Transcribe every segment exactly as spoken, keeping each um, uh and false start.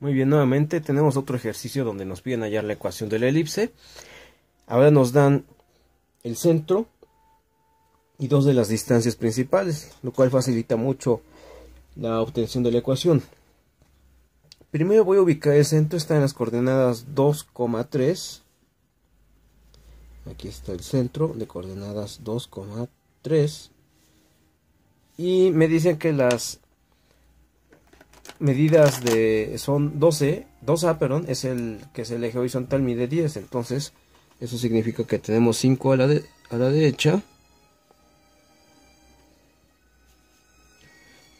Muy bien, nuevamente tenemos otro ejercicio donde nos piden hallar la ecuación de la elipse. Ahora nos dan el centro y dos de las distancias principales, lo cual facilita mucho la obtención de la ecuación. Primero voy a ubicar el centro, está en las coordenadas dos coma tres. Aquí está el centro de coordenadas dos coma tres. Y me dicen que las medidas de son doce, dos a, perdón, es el que es el eje horizontal, mide diez, entonces eso significa que tenemos cinco a la, de, a la derecha,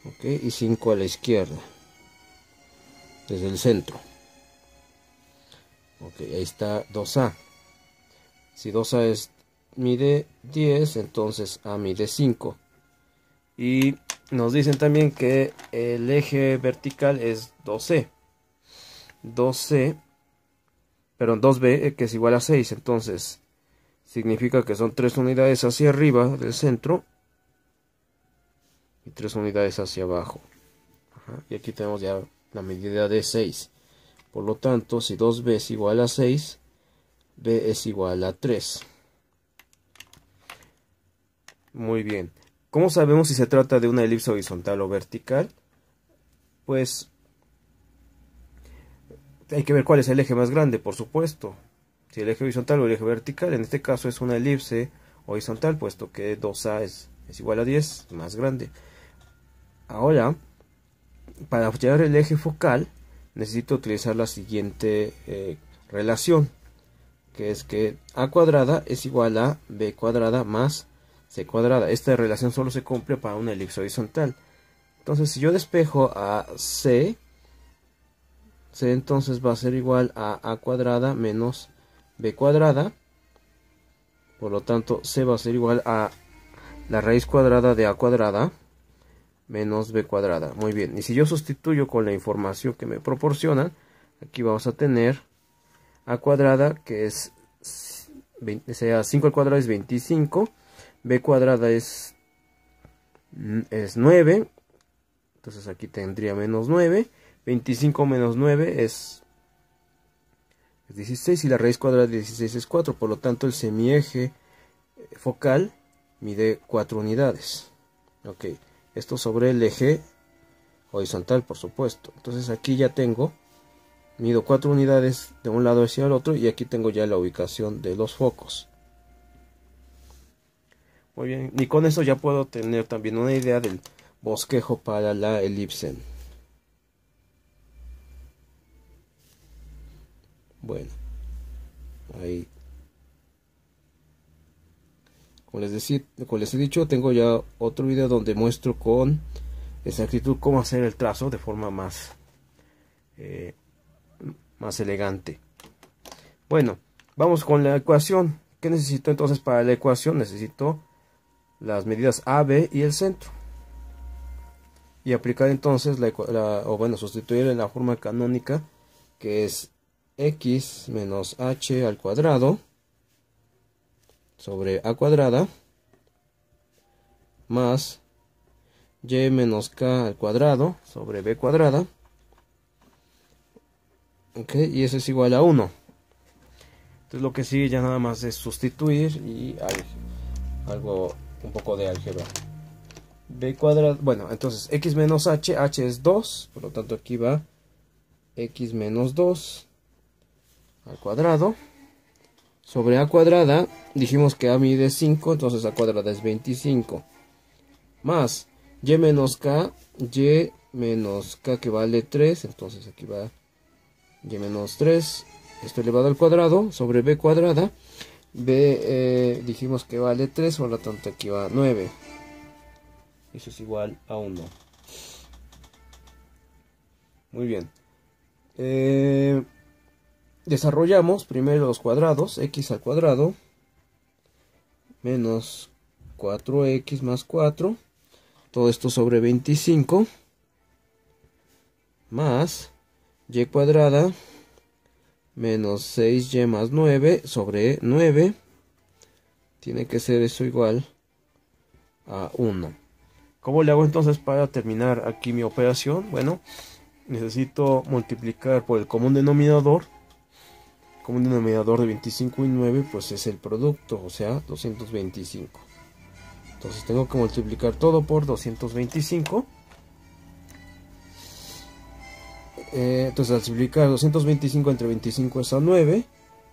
okay, y cinco a la izquierda, desde el centro. Ok, ahí está dos a. Si dos a es, mide diez, entonces A mide cinco. Y nos dicen también que el eje vertical es dos c, dos c, perdón, dos b, que es igual a seis, entonces significa que son tres unidades hacia arriba del centro y tres unidades hacia abajo. Ajá. Y aquí tenemos ya la medida de seis, por lo tanto, si dos b es igual a seis, b es igual a tres. Muy bien. ¿Cómo sabemos si se trata de una elipse horizontal o vertical? Pues hay que ver cuál es el eje más grande, por supuesto. Si el eje horizontal o el eje vertical, en este caso es una elipse horizontal, puesto que dos a es, es igual a diez, más grande. Ahora, para hallar el eje focal, necesito utilizar la siguiente eh, relación, que es que a cuadrada es igual a b cuadrada más c cuadrada. Esta relación solo se cumple para una elipse horizontal. Entonces, si yo despejo a c, c entonces va a ser igual a a cuadrada menos b cuadrada. Por lo tanto, c va a ser igual a la raíz cuadrada de a cuadrada menos b cuadrada. Muy bien, y si yo sustituyo con la información que me proporcionan, aquí vamos a tener a cuadrada, que es veinte, sea cinco al cuadrado es veinticinco. B cuadrada es, es nueve, entonces aquí tendría menos nueve, veinticinco menos nueve es, es dieciséis, y la raíz cuadrada de dieciséis es cuatro, por lo tanto el semieje focal mide cuatro unidades. Ok, esto sobre el eje horizontal, por supuesto. Entonces aquí ya tengo, mido cuatro unidades de un lado hacia el otro, y aquí tengo ya la ubicación de los focos. Muy bien, y con eso ya puedo tener también una idea del bosquejo para la elipse. Bueno, ahí, como les decía, como les he dicho, tengo ya otro video donde muestro con exactitud cómo hacer el trazo de forma más, eh, más elegante. Bueno, vamos con la ecuación. ¿Qué necesito entonces para la ecuación? Necesito las medidas A, B y el centro, y aplicar entonces la, la o bueno sustituir en la forma canónica, que es x menos h al cuadrado sobre a cuadrada más y menos k al cuadrado sobre b cuadrada, okay, y eso es igual a uno. Entonces lo que sigue ya nada más es sustituir y hay algo un poco de álgebra. B cuadrado, bueno, entonces x menos h, h es dos, por lo tanto aquí va x menos dos al cuadrado sobre a cuadrada, dijimos que a mide cinco, entonces a cuadrada es veinticinco, más y menos k, y menos k que vale tres, entonces aquí va y menos tres, esto elevado al cuadrado sobre b cuadrada. B eh, dijimos que vale tres, por lo tanto aquí va nueve. Eso es igual a uno. Muy bien. Eh, desarrollamos primero los cuadrados. X al cuadrado menos cuatro x más cuatro. Todo esto sobre veinticinco. Más y cuadrada menos seis y más nueve sobre nueve. Tiene que ser eso igual a uno. ¿Cómo le hago entonces para terminar aquí mi operación? Bueno, necesito multiplicar por el común denominador. Común denominador de veinticinco y nueve pues es el producto, o sea doscientos veinticinco. Entonces tengo que multiplicar todo por doscientos veinticinco. Eh, entonces al multiplicar doscientos veinticinco entre veinticinco es a nueve.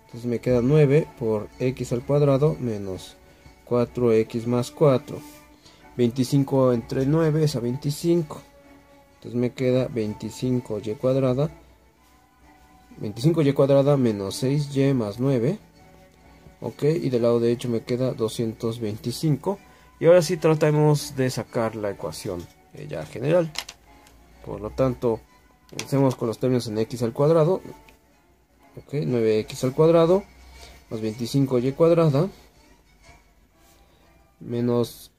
Entonces me queda nueve por x al cuadrado menos cuatro x más cuatro. veinticinco entre nueve es a veinticinco. Entonces me queda veinticinco y cuadrada. veinticinco y cuadrada menos seis y más nueve. Ok, y del lado derecho me queda doscientos veinticinco. Y ahora sí tratamos de sacar la ecuación eh, ya general. Por lo tanto, empecemos con los términos en x al cuadrado. Ok, nueve x al cuadrado más veinticinco y cuadrada. Menos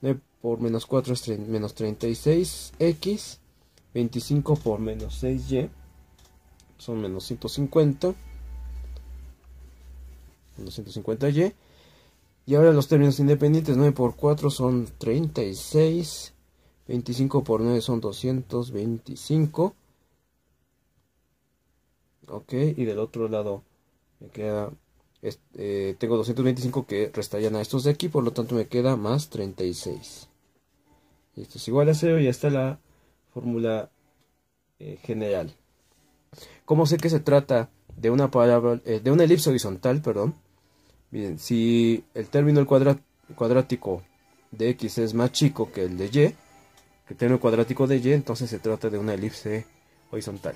nueve por menos cuatro es menos treinta y seis x. veinticinco por menos seis y son menos ciento cincuenta. Menos ciento cincuenta y. Y ahora los términos independientes: nueve por cuatro son treinta y seis. veinticinco por nueve son doscientos veinticinco. Ok, y del otro lado me queda. Eh, tengo doscientos veinticinco que restarían a estos de aquí, por lo tanto me queda más treinta y seis. Y esto es igual a cero, y ya está la fórmula eh, general. ¿Cómo sé que se trata de una palabra, eh, de una elipse horizontal? Perdón. Bien, si el término el cuadrat, cuadrático de x es más chico que el de y, que el término cuadrático de y, entonces se trata de una elipse horizontal.